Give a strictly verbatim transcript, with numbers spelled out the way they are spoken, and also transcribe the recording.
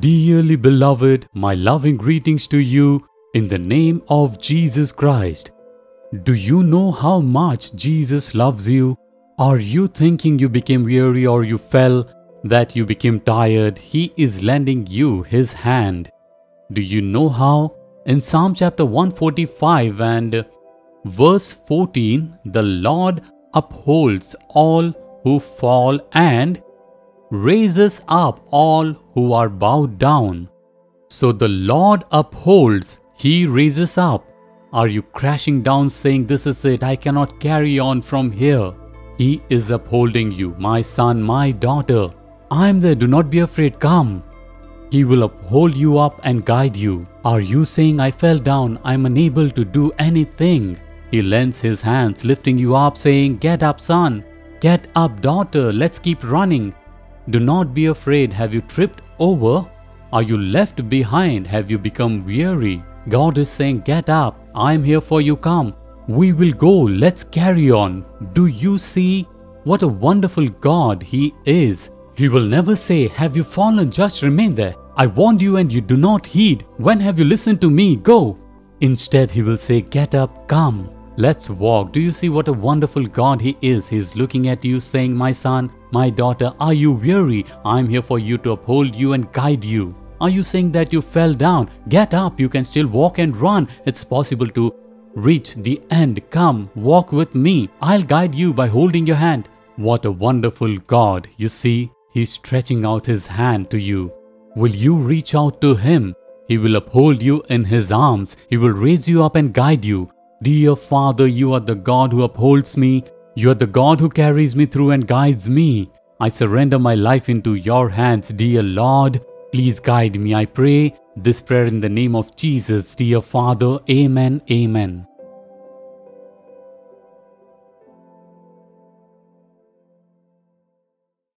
Dearly beloved, my loving greetings to you in the name of Jesus Christ. Do you know how much Jesus loves you? Are you thinking you became weary or you fell, that you became tired? He is lending you His hand. Do you know how? In Psalm chapter one forty-five and verse fourteen, the Lord upholds all who fall and raises up all who are bowed down. So the Lord upholds, He raises up. Are you crashing down saying, this is it, I cannot carry on from here? He is upholding you. My son, my daughter, I am there, do not be afraid, come. He will uphold you up and guide you. Are you saying, I fell down, I am unable to do anything? He lends His hands, lifting you up, saying, get up son, get up daughter, let's keep running. Do not be afraid. Have you tripped over? Are you left behind? Have you become weary? God is saying, get up. I am here for you. Come. We will go. Let's carry on. Do you see what a wonderful God He is? He will never say, have you fallen? Just remain there. I warned you and you do not heed. When have you listened to me? Go. Instead, He will say, get up. Come. Let's walk. Do you see what a wonderful God He is? He is looking at you saying, my son, my daughter, are you weary? I am here for you to uphold you and guide you. Are you saying that you fell down? Get up. You can still walk and run. It's possible to reach the end. Come, walk with me. I'll guide you by holding your hand. What a wonderful God. You see, He's stretching out His hand to you. Will you reach out to Him? He will uphold you in His arms. He will raise you up and guide you. Dear Father, you are the God who upholds me. You are the God who carries me through and guides me. I surrender my life into your hands, dear Lord. Please guide me, I pray this prayer in the name of Jesus, dear Father. Amen, amen.